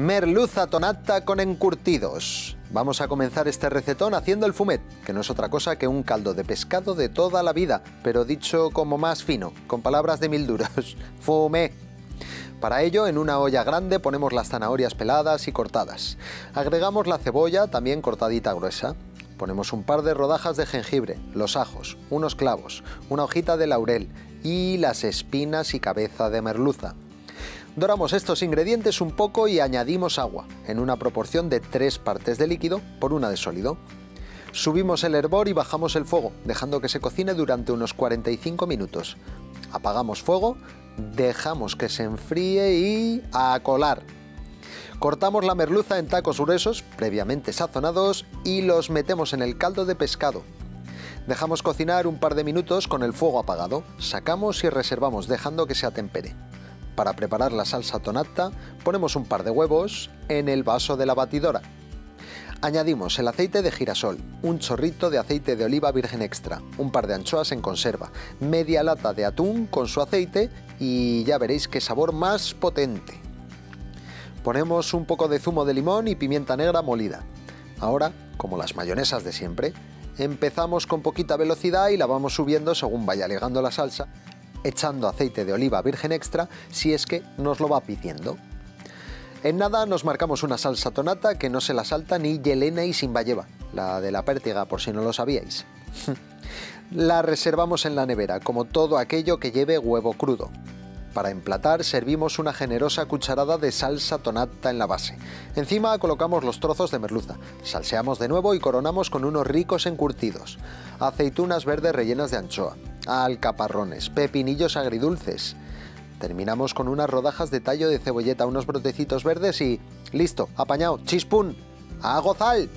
Merluza tonata con encurtidos. Vamos a comenzar este recetón haciendo el fumet, que no es otra cosa que un caldo de pescado de toda la vida, pero dicho como más fino, con palabras de 1000 duros. Fumé. Para ello, en una olla grande ponemos las zanahorias peladas y cortadas. Agregamos la cebolla, también cortadita gruesa. Ponemos un par de rodajas de jengibre, los ajos, unos clavos, una hojita de laurel y las espinas y cabeza de merluza. Doramos estos ingredientes un poco y añadimos agua, en una proporción de 3 partes de líquido por 1 de sólido. Subimos el hervor y bajamos el fuego, dejando que se cocine durante unos 45 minutos. Apagamos fuego, dejamos que se enfríe y a colar. Cortamos la merluza en tacos gruesos, previamente sazonados, y los metemos en el caldo de pescado. Dejamos cocinar un par de minutos con el fuego apagado, sacamos y reservamos dejando que se atempere. Para preparar la salsa tonata, ponemos un par de huevos en el vaso de la batidora. Añadimos el aceite de girasol, un chorrito de aceite de oliva virgen extra, un par de anchoas en conserva, media lata de atún con su aceite y ya veréis qué sabor más potente. Ponemos un poco de zumo de limón y pimienta negra molida. Ahora, como las mayonesas de siempre, empezamos con poquita velocidad y la vamos subiendo según vaya llegando la salsa, echando aceite de oliva virgen extra si es que nos lo va pidiendo. En nada nos marcamos una salsa tonata que no se la salta ni Yelena Isinbáyeva, la de la pértiga por si no lo sabíais. La reservamos en la nevera, como todo aquello que lleve huevo crudo. Para emplatar servimos una generosa cucharada de salsa tonata en la base. Encima colocamos los trozos de merluza, salseamos de nuevo y coronamos con unos ricos encurtidos, aceitunas verdes rellenas de anchoa, alcaparrones, pepinillos agridulces. Terminamos con unas rodajas de tallo de cebolleta, unos brotecitos verdes y... ¡listo! ¡Apañado! ¡Chispún! ¡A gozal!